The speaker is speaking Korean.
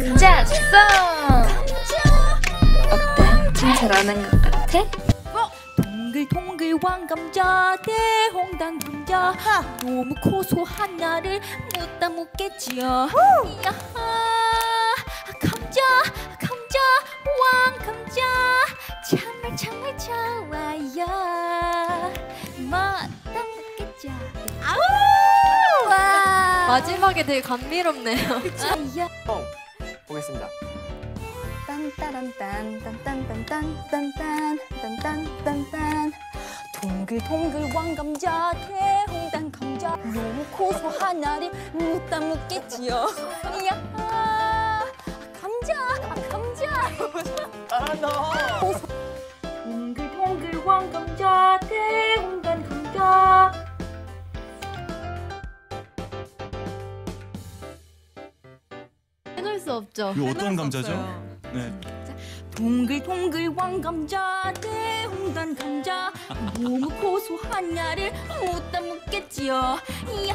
감자 송! 어때? 좀 잘하는 것 같아? 동글동글 왕감자 대홍당 감자 너무 고소한 나를 못다 먹겠지요. 야하 감자 감자 왕감자 정말 정말 좋아요. 못다 먹겠죠. 아우! 와. 마지막에 되게 감미롭네요. 보겠습니다. 딴따란딴딴딴딴딴딴딴딴딴딴딴 동글동글 왕감자 대홍당 감자 너무 고소한 알이 묻다 묻겠지요. 이야 감자 감자 잘한다. 동글동글 왕감자 대홍당 감자 없죠. 이 어떤 감자죠? 네. 동글동글 왕감자 대홍단 감자 너무 고소한 나를 못다 묻겠지요. 이야.